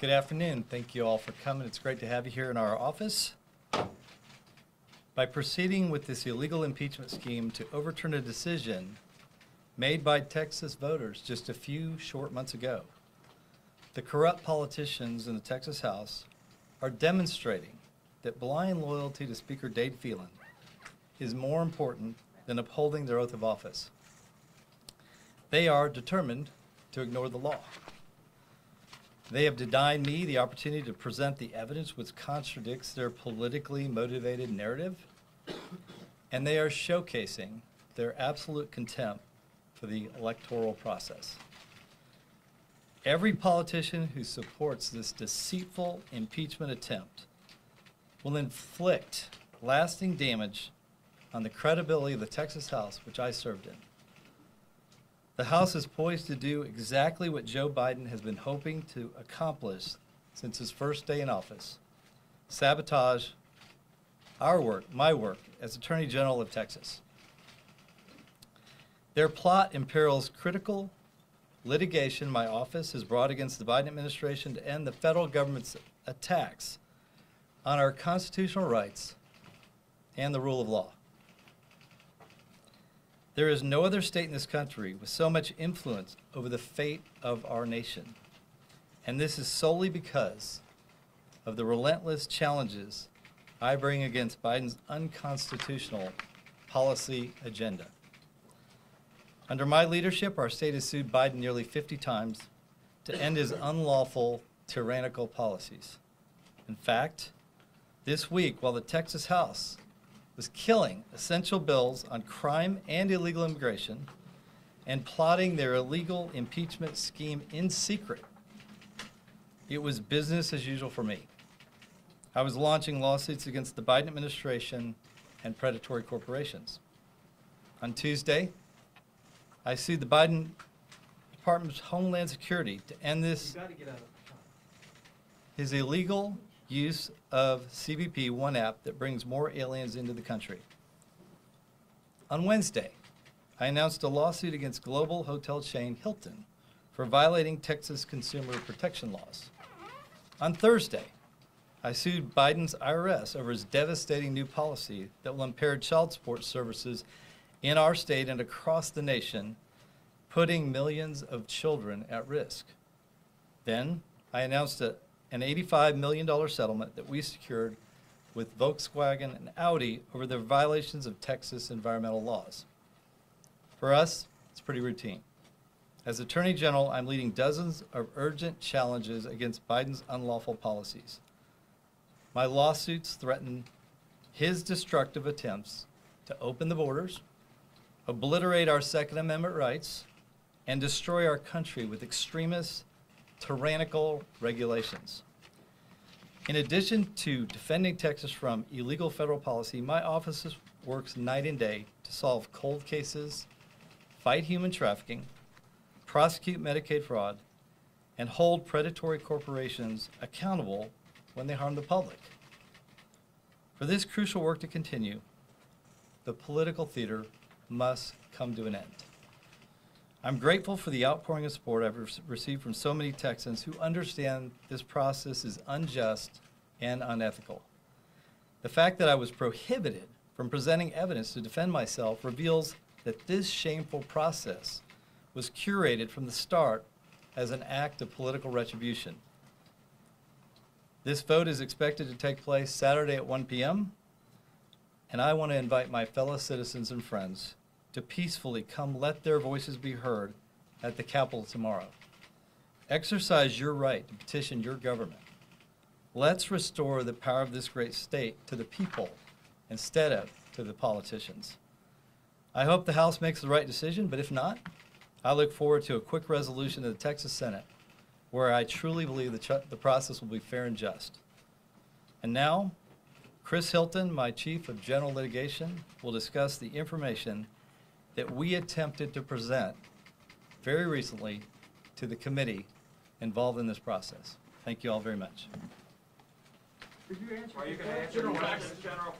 Good afternoon. Thank you all for coming. It's great to have you here in our office. By proceeding with this illegal impeachment scheme to overturn a decision made by Texas voters just a few short months ago, the corrupt politicians in the Texas House are demonstrating that blind loyalty to Speaker Dade Phelan is more important than upholding their oath of office. They are determined to ignore the law. They have denied me the opportunity to present the evidence which contradicts their politically motivated narrative, and they are showcasing their absolute contempt for the electoral process. Every politician who supports this deceitful impeachment attempt will inflict lasting damage on the credibility of the Texas House, which I served in. The House is poised to do exactly what Joe Biden has been hoping to accomplish since his first day in office: sabotage our work, my work, as Attorney General of Texas. Their plot imperils critical litigation my office has brought against the Biden administration to end the federal government's attacks on our constitutional rights and the rule of law. There is no other state in this country with so much influence over the fate of our nation, and this is solely because of the relentless challenges I bring against Biden's unconstitutional policy agenda. Under my leadership, our state has sued Biden nearly 50 times to end his unlawful, tyrannical policies. In fact, this week, while the Texas House was killing essential bills on crime and illegal immigration and plotting their illegal impeachment scheme in secret, it was business as usual for me. I was launching lawsuits against the Biden administration and predatory corporations. On Tuesday, I sued the Biden Department of Homeland Security to end his illegal use of CBP One app that brings more aliens into the country. On Wednesday, I announced a lawsuit against global hotel chain Hilton for violating Texas consumer protection laws. On Thursday, I sued Biden's IRS over his devastating new policy that will impair child support services in our state and across the nation, putting millions of children at risk. Then I announced an $85 million settlement that we secured with Volkswagen and Audi over their violations of Texas environmental laws. For us, it's pretty routine. As Attorney General, I'm leading dozens of urgent challenges against Biden's unlawful policies. My lawsuits threaten his destructive attempts to open the borders, obliterate our Second Amendment rights, and destroy our country with extremist, tyrannical regulations. In addition to defending Texas from illegal federal policy, my office works night and day to solve cold cases, fight human trafficking, prosecute Medicaid fraud, and hold predatory corporations accountable when they harm the public. For this crucial work to continue, the political theater must come to an end. I'm grateful for the outpouring of support I've received from so many Texans who understand this process is unjust and unethical. The fact that I was prohibited from presenting evidence to defend myself reveals that this shameful process was curated from the start as an act of political retribution. This vote is expected to take place Saturday at 1 p.m., and I want to invite my fellow citizens and friends to peacefully come let their voices be heard at the Capitol tomorrow. Exercise your right to petition your government. Let's restore the power of this great state to the people instead of to the politicians. I hope the House makes the right decision, but if not, I look forward to a quick resolution of the Texas Senate, where I truly believe the process will be fair and just. And now, Chris Hilton, my Chief of General Litigation, will discuss the information that we attempted to present very recently to the committee involved in this process. Thank you all very much. Are you going to answer the general?